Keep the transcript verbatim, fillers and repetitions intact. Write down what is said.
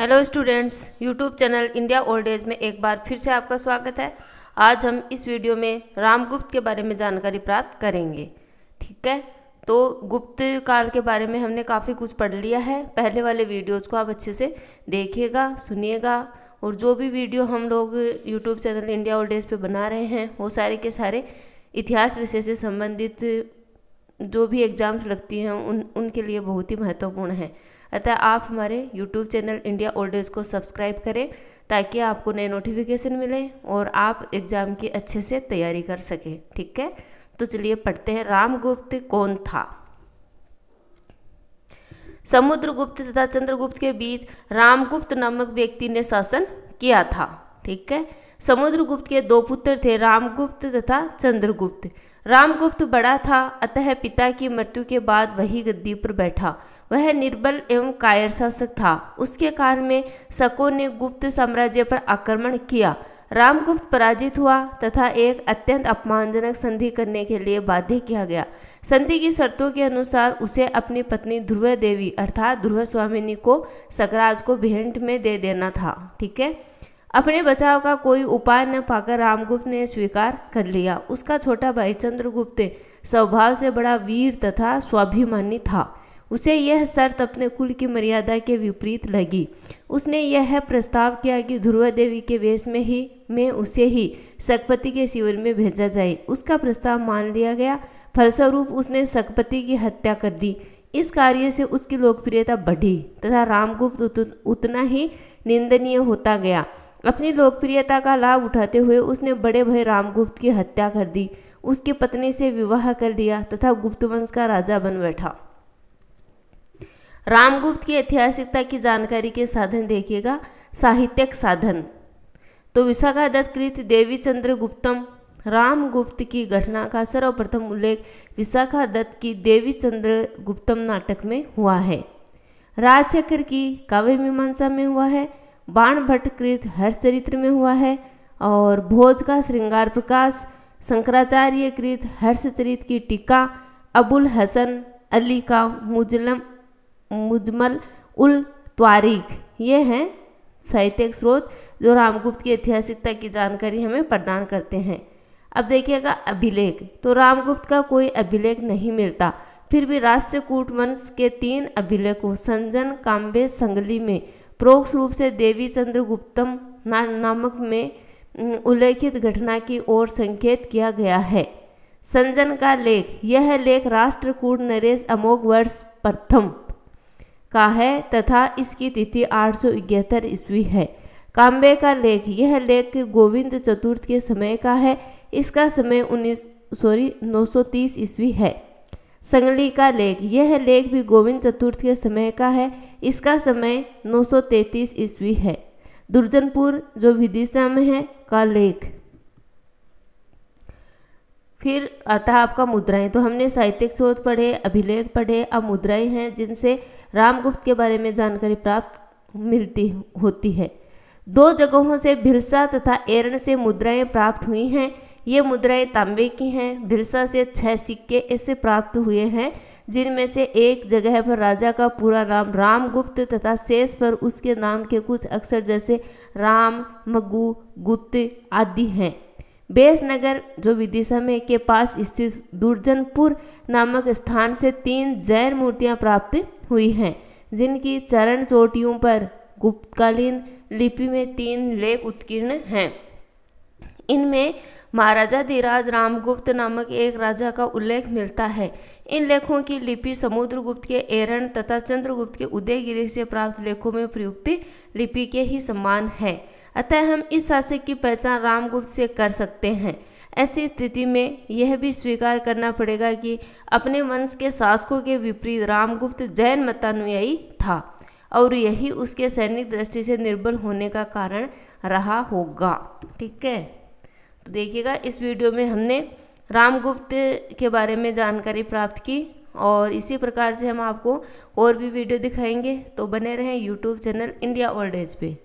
Hello students, YouTube channel India old age में एक बार फिर से आपका स्वागत है। आज हम इस वीडियो में रामगुप्त के बारे में जानकारी प्राप्त करेंगे। ठीक है, तो गुप्त काल के बारे में हमने काफ़ी कुछ पढ़ लिया है। पहले वाले वीडियोज़ को आप अच्छे से देखिएगा, सुनिएगा, और जो भी वीडियो हम लोग YouTube channel India old age पर बना रहे हैं वो सारे के सारे इतिहास विषय से संबंधित जो भी एग्ज़ाम्स लगती हैं उन उनके लिए बहुत ही महत्वपूर्ण है। अतः आप हमारे YouTube channel India old age को सब्सक्राइब करें ताकि आपको नए नोटिफिकेशन मिलें और आप एग्ज़ाम की अच्छे से तैयारी कर सकें। ठीक है, तो चलिए पढ़ते हैं। रामगुप्त कौन था? समुद्रगुप्त तथा चंद्रगुप्त के बीच रामगुप्त नामक व्यक्ति ने शासन किया था। ठीक है, समुद्रगुप्त के दो पुत्र थे, रामगुप्त तथा चंद्रगुप्त। रामगुप्त बड़ा था, अतः पिता की मृत्यु के बाद वही गद्दी पर बैठा। वह निर्बल एवं कायर शासक था। उसके काल में शकों ने गुप्त साम्राज्य पर आक्रमण किया। रामगुप्त पराजित हुआ तथा एक अत्यंत अपमानजनक संधि करने के लिए बाध्य किया गया। संधि की शर्तों के अनुसार उसे अपनी पत्नी ध्रुव देवी अर्थात ध्रुव स्वामिनी को शकराज को भेंट में दे देना था। ठीक है, अपने बचाव का कोई उपाय न पाकर रामगुप्त ने स्वीकार कर लिया। उसका छोटा भाई चंद्रगुप्त स्वभाव से बड़ा वीर तथा स्वाभिमानी था। उसे यह शर्त अपने कुल की मर्यादा के विपरीत लगी। उसने यह प्रस्ताव किया कि ध्रुव देवी के वेश में ही में उसे ही शकपति के शिविर में भेजा जाए। उसका प्रस्ताव मान लिया गया। फलस्वरूप उसने शकपति की हत्या कर दी। इस कार्य से उसकी लोकप्रियता बढ़ी तथा रामगुप्त उतना ही निंदनीय होता गया। अपनी लोकप्रियता का लाभ उठाते हुए उसने बड़े भाई रामगुप्त की हत्या कर दी, उसकी पत्नी से विवाह कर लिया तथा गुप्त वंश का राजा बन बैठा। रामगुप्त की ऐतिहासिकता की जानकारी के साधन देखिएगा। साहित्यिक साधन तो विशाखदत्त कृत देवीचंद्रगुप्तम। रामगुप्त की घटना का सर्वप्रथम उल्लेख विशाखदत्त की देवीचंद्रगुप्तम नाटक में हुआ है। राजशेखर की काव्यमीमांसा में हुआ है। बाणभट्ट कृत हर्षचरित्र में हुआ है और भोज का श्रृंगार प्रकाश, शंकराचार्य कृत हर्षचरित्र की टीका, अबुल हसन अली का मुजलम मुजमल उल तवारीख, ये हैं साहित्यिक स्रोत जो रामगुप्त की ऐतिहासिकता की जानकारी हमें प्रदान करते हैं। अब देखिएगा अभिलेख, तो रामगुप्त का कोई अभिलेख नहीं मिलता। फिर भी राष्ट्रकूटवंश के तीन अभिलेखों संजन काम्बे संगली में प्रोक्ष रूप से देवी चंद्रगुप्तम नामक में उल्लेखित घटना की ओर संकेत किया गया है। संजन का लेख, यह लेख राष्ट्रकूट नरेश अमोघवर्ष प्रथम का है तथा इसकी तिथि आठ सौ इकहत्तर ईस्वी है। काम्बे का लेख, यह लेख गोविंद चतुर्थ के समय का है, इसका समय उन्नीस सॉरी नौ सौ तीस ईस्वी है। संगली का लेख, यह लेख भी गोविंद चतुर्थ के समय का है, इसका समय नौ सौ तैंतीस ईस्वी है। दुर्जनपुर जो विदिशा में है का लेख। फिर आता आपका मुद्राएं, तो हमने साहित्यिक स्रोत पढ़े, अभिलेख पढ़े, अब मुद्राएं हैं जिनसे रामगुप्त के बारे में जानकारी प्राप्त मिलती होती है। दो जगहों से भिलसा तथा एरण से मुद्राएं प्राप्त हुई हैं। ये मुद्राएं तांबे की हैं। भिलसा से छह सिक्के ऐसे प्राप्त हुए हैं जिनमें से एक जगह पर राजा का पूरा नाम रामगुप्त तथा शेष पर उसके नाम के कुछ अक्षर जैसे राम, मगु, गुप्त आदि हैं। बेसनगर जो विदिशा में के पास स्थित दुर्जनपुर नामक स्थान से तीन जैन मूर्तियां प्राप्त हुई हैं जिनकी चरण चोटियों पर गुप्तकालीन लिपि में तीन लेख उत्कीर्ण हैं। इनमें महाराजाधिराज रामगुप्त नामक एक राजा का उल्लेख मिलता है। इन लेखों की लिपि समुद्रगुप्त के एरण तथा चंद्रगुप्त के उदयगिरी से प्राप्त लेखों में प्रयुक्त लिपि के ही समान है। अतः हम इस शासक की पहचान रामगुप्त से कर सकते हैं। ऐसी स्थिति में यह भी स्वीकार करना पड़ेगा कि अपने वंश के शासकों के विपरीत रामगुप्त जैन मतानुयायी था और यही उसके सैनिक दृष्टि से निर्बल होने का कारण रहा होगा। ठीक है, तो देखिएगा इस वीडियो में हमने रामगुप्त के बारे में जानकारी प्राप्त की और इसी प्रकार से हम आपको और भी वीडियो दिखाएंगे। तो बने रहें YouTube channel India old age पे।